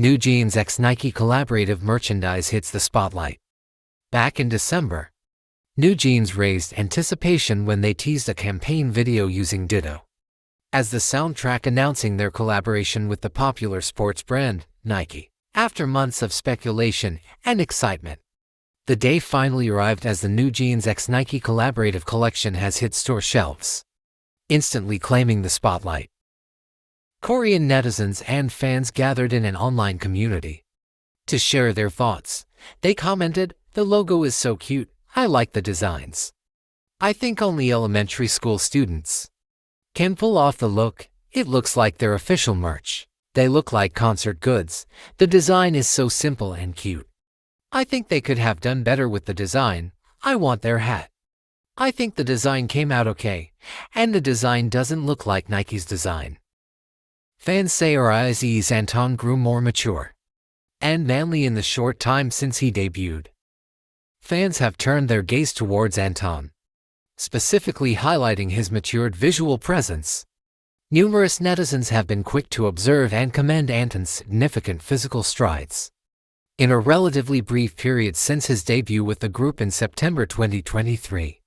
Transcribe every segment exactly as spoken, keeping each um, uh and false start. NewJeans x Nike collaborative merchandise hits the spotlight. Back in December, NewJeans raised anticipation when they teased a campaign video using Ditto as the soundtrack announcing their collaboration with the popular sports brand, Nike. After months of speculation and excitement, the day finally arrived as the NewJeans x Nike collaborative collection has hit store shelves, instantly claiming the spotlight. Korean netizens and fans gathered in an online community to share their thoughts. They commented, "The logo is so cute, I like the designs. I think only elementary school students can pull off the look. It looks like their official merch. They look like concert goods. The design is so simple and cute. I think they could have done better with the design. I want their hat. I think the design came out okay, and the design doesn't look like Nike's design." Fans say RIIZE's Anton grew more mature and manly in the short time since he debuted. Fans have turned their gaze towards Anton, specifically highlighting his matured visual presence. Numerous netizens have been quick to observe and commend Anton's significant physical strides in a relatively brief period since his debut with the group in September twenty twenty-three.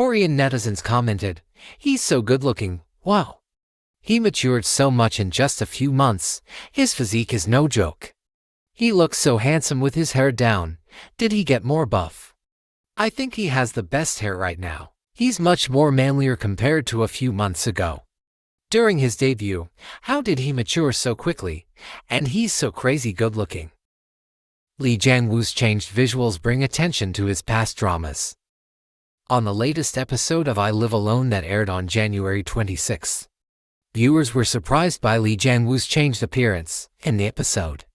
Korean netizens commented, "He's so good-looking, wow. He matured so much in just a few months. His physique is no joke. He looks so handsome with his hair down. Did he get more buff? I think he has the best hair right now. He's much more manlier compared to a few months ago. During his debut, how did he mature so quickly? And he's so crazy good-looking." Lee Jang-woo's changed visuals bring attention to his past dramas. On the latest episode of I Live Alone that aired on January twenty-sixth, viewers were surprised by Lee Jang-woo's changed appearance. In the episode,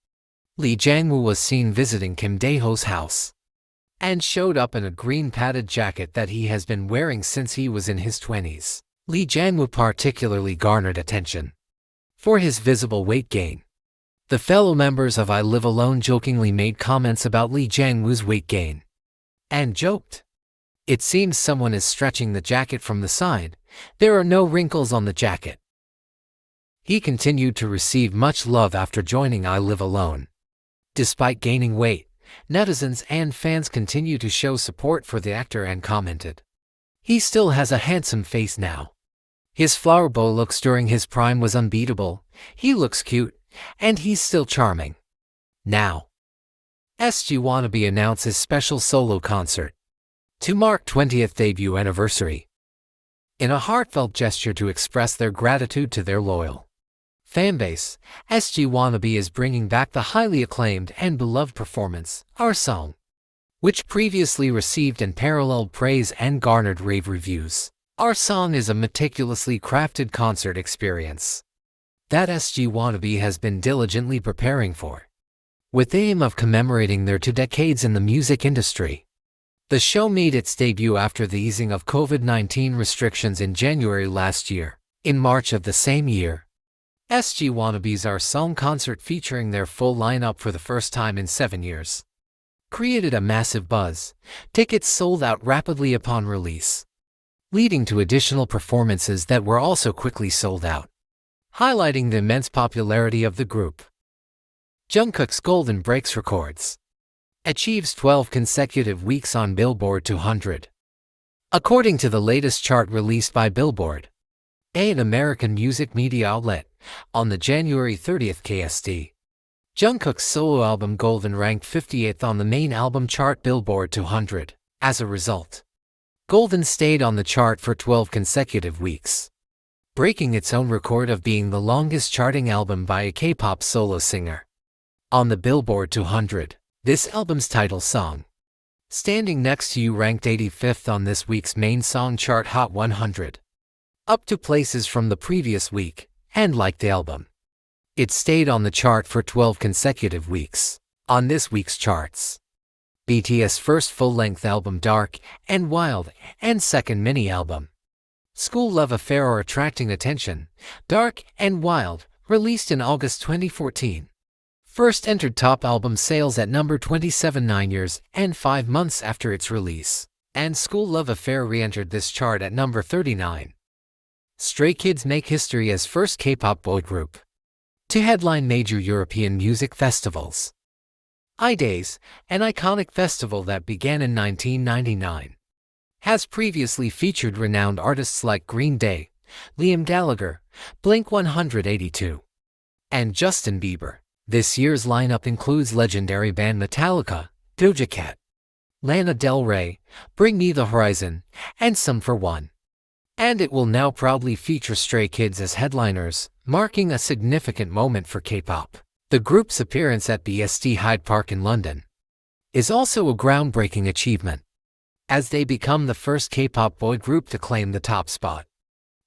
Lee Jang-woo was seen visiting Kim Dae-ho's house and showed up in a green padded jacket that he has been wearing since he was in his twenties. Lee Jang-woo particularly garnered attention for his visible weight gain. The fellow members of I Live Alone jokingly made comments about Lee Jang-woo's weight gain and joked, "It seems someone is stretching the jacket from the side. There are no wrinkles on the jacket." He continued to receive much love after joining I Live Alone. Despite gaining weight, netizens and fans continue to show support for the actor and commented, "He still has a handsome face now. His flower bow looks during his prime was unbeatable. He looks cute, and he's still charming." Now, S G Wannabe announces special solo concert to mark twentieth debut anniversary. In a heartfelt gesture to express their gratitude to their loyal fanbase, S G Wannabe is bringing back the highly acclaimed and beloved performance, Our Song, which previously received unparalleled praise and garnered rave reviews. Our Song is a meticulously crafted concert experience that S G Wannabe has been diligently preparing for, with the aim of commemorating their two decades in the music industry. The show made its debut after the easing of COVID nineteen restrictions in January last year. In March of the same year, S G Wannabe's Our Song concert, featuring their full lineup for the first time in seven years, created a massive buzz. Tickets sold out rapidly upon release, leading to additional performances that were also quickly sold out, highlighting the immense popularity of the group. Jungkook's GOLDEN breaks records, achieves twelve consecutive weeks on Billboard two hundred. According to the latest chart released by Billboard, an American music media outlet, on the January thirtieth K S T, Jungkook's solo album Golden ranked fifty-eighth on the main album chart Billboard two hundred. As a result, Golden stayed on the chart for twelve consecutive weeks, breaking its own record of being the longest charting album by a K-pop solo singer on the Billboard two hundred. This album's title song, Standing Next to You ranked eighty-fifth on this week's main song chart Hot one hundred. Up two places from the previous week, and like the album, it stayed on the chart for twelve consecutive weeks. On this week's charts, B T S first full-length album Dark and Wild and second mini-album School Love Affair are attracting attention. Dark and Wild, released in August twenty fourteen, first entered top album sales at number twenty-seven nine years and five months after its release, and School Love Affair re-entered this chart at number thirty-nine. Stray Kids make history as first K-pop boy group to headline major European music festivals. I-Days, an iconic festival that began in nineteen ninety-nine, has previously featured renowned artists like Green Day, Liam Gallagher, Blink one eighty-two, and Justin Bieber. This year's lineup includes legendary band Metallica, Doja Cat, Lana Del Rey, Bring Me the Horizon, and Some for One. And it will now proudly feature Stray Kids as headliners, marking a significant moment for K-pop. The group's appearance at B S T Hyde Park in London is also a groundbreaking achievement, as they become the first K-pop boy group to claim the top spot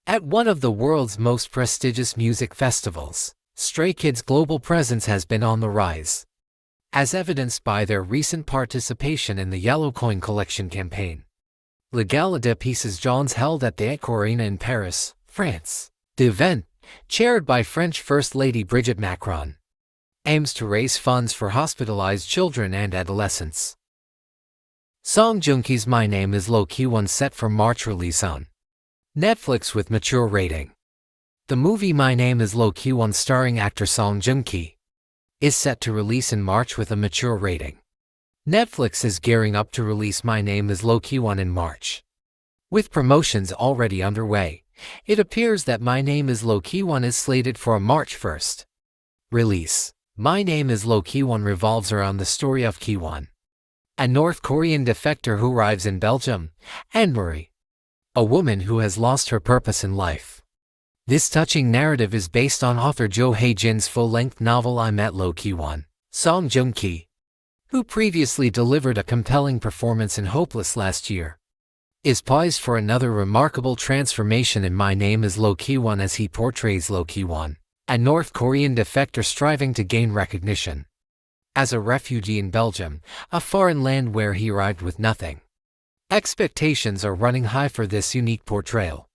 at one of the world's most prestigious music festivals. Stray Kids' global presence has been on the rise, as evidenced by their recent participation in the Yellow Coin Collection campaign. Le Gala des Pièces Jaunes held at the Echo Arena in Paris, France. The event, chaired by French First Lady Brigitte Macron, aims to raise funds for hospitalized children and adolescents. Song Joong-ki's My Name is Ro Kiwan set for March release on Netflix with mature rating. The movie My Name is Ro Kiwan, starring actor Song Joong-ki, is set to release in March with a mature rating. Netflix is gearing up to release My Name is Ro Kiwan in March. With promotions already underway, it appears that My Name is Ro Kiwan is slated for a March first release. My Name is Ro Kiwan revolves around the story of Kiwan, a North Korean defector who arrives in Belgium, and Marie, a woman who has lost her purpose in life. This touching narrative is based on author Jo Hae-jin's full-length novel I Met Ro Kiwan. Song Joong-ki, who previously delivered a compelling performance in Hopeless last year, is poised for another remarkable transformation in My Name is Ro Kiwan as he portrays Ro Kiwan, a North Korean defector striving to gain recognition as a refugee in Belgium, a foreign land where he arrived with nothing. Expectations are running high for this unique portrayal,